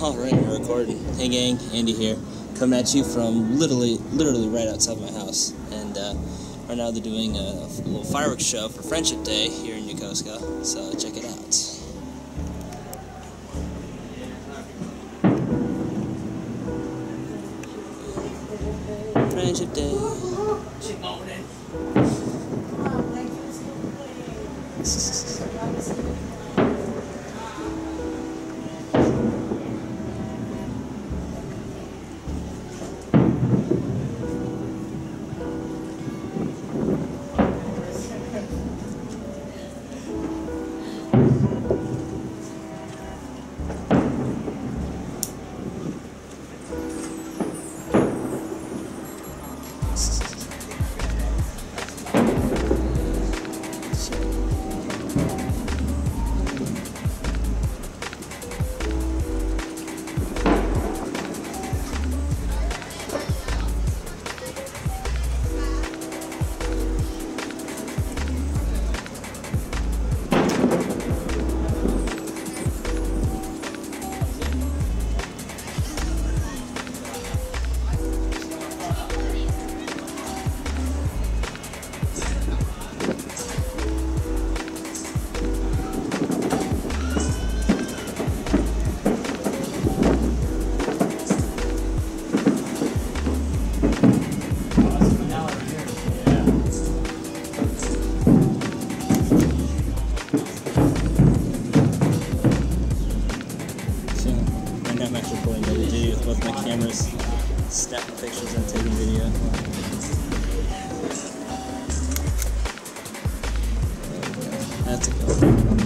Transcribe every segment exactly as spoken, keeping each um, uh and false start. Alright, we're recording. Hey gang, Andy here, coming at you from literally, literally right outside my house. And uh, right now they're doing a, a little fireworks show for Friendship Day here in Yokosuka, so check it out. Friendship Day. I'm actually pulling the video with both my cameras, snapping pictures and taking video. That's a good one.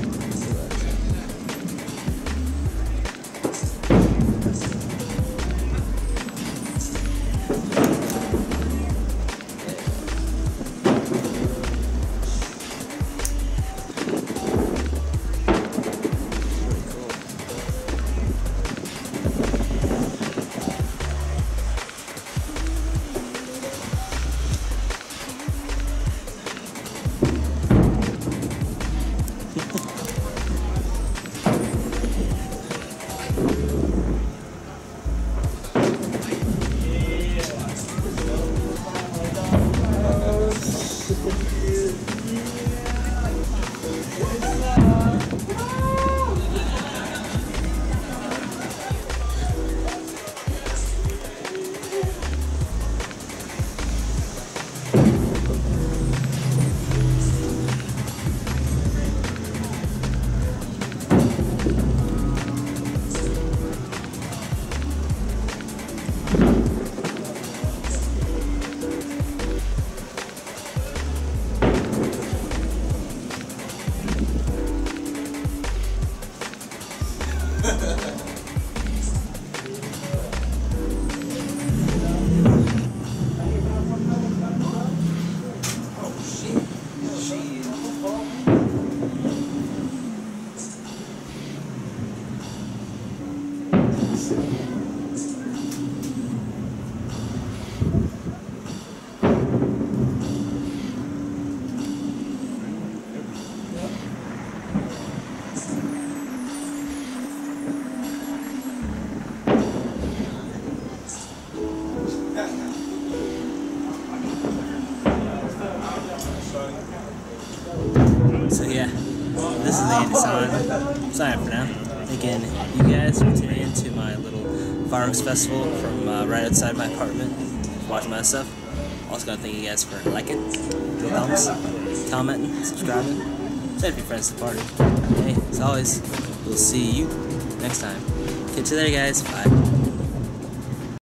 So yeah, this is Andy signing, signing for now. Again, you guys are tuning into my little fireworks festival from uh, right outside my apartment, watching my stuff. Also gotta thank you guys for liking, thumbs, commenting, subscribing, send your friends to the party. Hey, as always, we'll see you next time. Catch you later guys, bye.